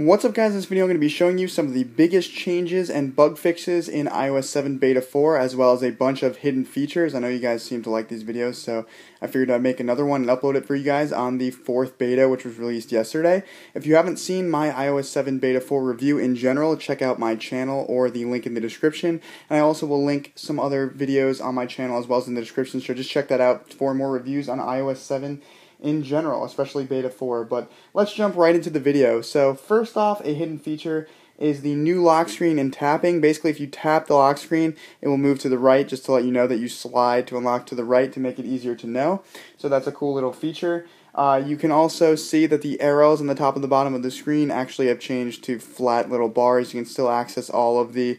What's up guys, in this video I'm going to be showing you some of the biggest changes and bug fixes in iOS 7 Beta 4, as well as a bunch of hidden features. I know you guys seem to like these videos, so I figured I'd make another one and upload it for you guys on the 4th beta, which was released yesterday. If you haven't seen my iOS 7 Beta 4 review in general, check out my channel or the link in the description. And I also will link some other videos on my channel as well as in the description, so just check that out for more reviews on iOS 7. In general, especially Beta 4, but let's jump right into the video. So first off, a hidden feature is the new lock screen and tapping. Basically, if you tap the lock screen, it will move to the right, just to let you know that you slide to unlock to the right to make it easier to know. So that's a cool little feature. You can also see that the arrows on the top and the bottom of the screen actually have changed to flat little bars. You can still access all of the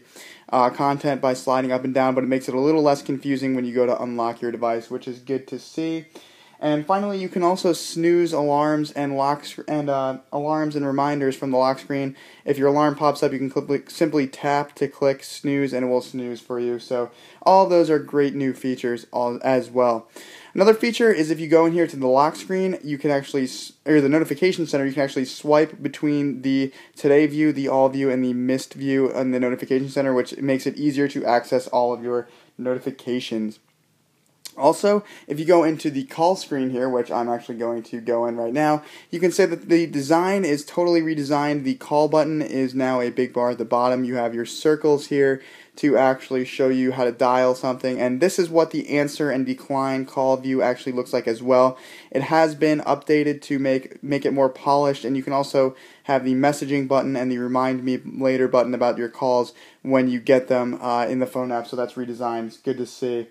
content by sliding up and down, but it makes it a little less confusing when you go to unlock your device, which is good to see. And finally, you can also snooze alarms and reminders from the lock screen. If your alarm pops up, you can simply tap to click snooze and it will snooze for you. So all of those are great new features as well. Another feature is if you go in here to the lock screen, you can actually, or the notification center, you can actually swipe between the today view, the all view, and the missed view on the notification center, which makes it easier to access all of your notifications. Also, if you go into the call screen here, which I'm actually going to go in right now, you can say that the design is totally redesigned. The call button is now a big bar at the bottom. You have your circles here to actually show you how to dial something, and this is what the answer and decline call view actually looks like as well. It has been updated to make it more polished, and you can also have the messaging button and the remind me later button about your calls when you get them in the phone app, so that's redesigned. It's good to see.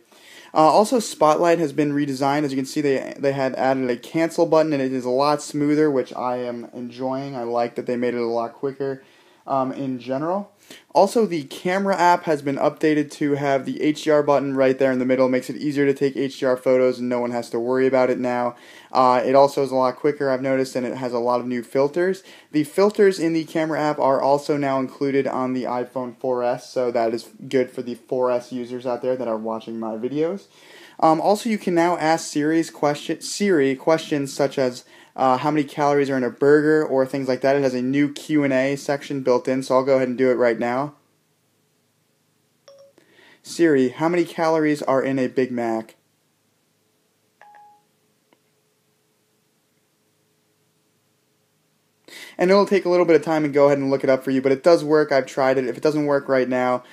Also, Spotlight has been redesigned. As you can see, they had added a cancel button, and it is a lot smoother, which I am enjoying. I like that they made it a lot quicker in general. Also, the camera app has been updated to have the HDR button right there in the middle. It makes it easier to take HDR photos, and no one has to worry about it now. It also is a lot quicker, I've noticed, and it has a lot of new filters. The filters in the camera app are also now included on the iPhone 4S, so that is good for the 4S users out there that are watching my videos. Also, you can now ask Siri questions such as how many calories are in a burger or things like that. It has a new Q&A section built in, so I'll go ahead and do it right now. Siri, how many calories are in a Big Mac? And it'll take a little bit of time and go ahead and look it up for you, but it does work. I've tried it. If it doesn't work right now,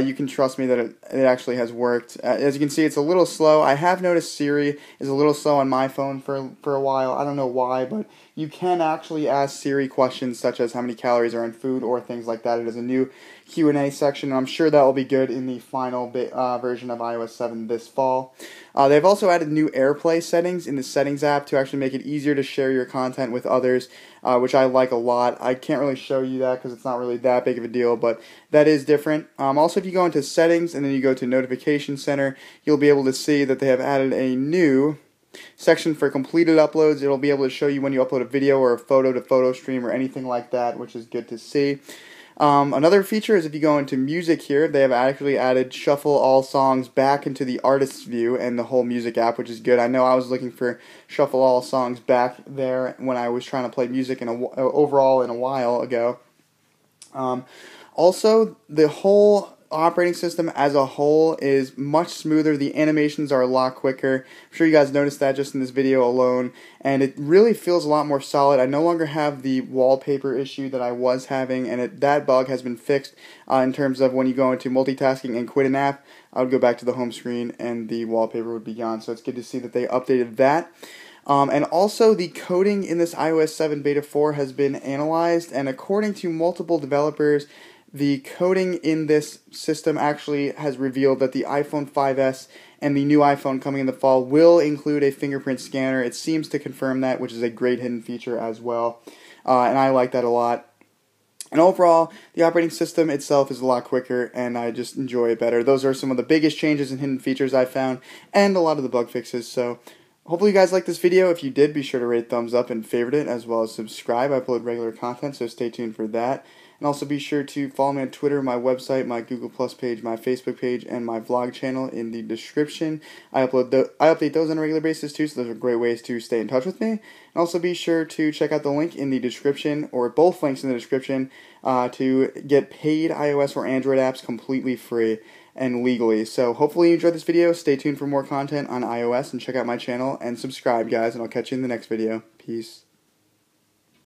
you can trust me that it actually has worked. As you can see, it's a little slow. I have noticed Siri is a little slow on my phone for a while. I don't know why, but you can actually ask Siri questions such as how many calories are in food or things like that. It is a new Q&A section, and I'm sure that will be good in the final version of iOS 7 this fall. They've also added new AirPlay settings in the Settings app to actually make it easier to share your content with others, which I like a lot. I can't really show you that because it's not really that big of a deal, but that is different. Also, if you go into Settings and then you go to Notification Center, you'll be able to see that they have added a new section for completed uploads. It'll be able to show you when you upload a video or a photo to Photo Stream or anything like that, which is good to see. Another feature is if you go into Music here, they have actually added Shuffle All Songs back into the Artist's View and the whole Music app, which is good. I know I was looking for Shuffle All Songs back there when I was trying to play music overall a while ago. Also, the whole operating system as a whole is much smoother. The animations are a lot quicker. I'm sure you guys noticed that just in this video alone, and it really feels a lot more solid. I no longer have the wallpaper issue that I was having, and that bug has been fixed in terms of when you go into multitasking and quit an app, I would go back to the home screen and the wallpaper would be gone. So it's good to see that they updated that. And also, the coding in this iOS 7 Beta 4 has been analyzed, and according to multiple developers, the coding in this system actually has revealed that the iPhone 5S and the new iPhone coming in the fall will include a fingerprint scanner. It seems to confirm that, which is a great hidden feature as well, and I like that a lot. And overall, the operating system itself is a lot quicker, and I just enjoy it better. Those are some of the biggest changes and hidden features I found, and a lot of the bug fixes, so hopefully you guys liked this video. If you did, be sure to rate, thumbs up, and favorite it, as well as subscribe. I upload regular content, so stay tuned for that. And also be sure to follow me on Twitter, my website, my Google Plus page, my Facebook page, and my vlog channel in the description. I update those on a regular basis too, so those are great ways to stay in touch with me. And also be sure to check out the link in the description, or both links in the description, to get paid iOS or Android apps completely free and legally. So hopefully you enjoyed this video. Stay tuned for more content on iOS and check out my channel and subscribe, guys, and I'll catch you in the next video. Peace.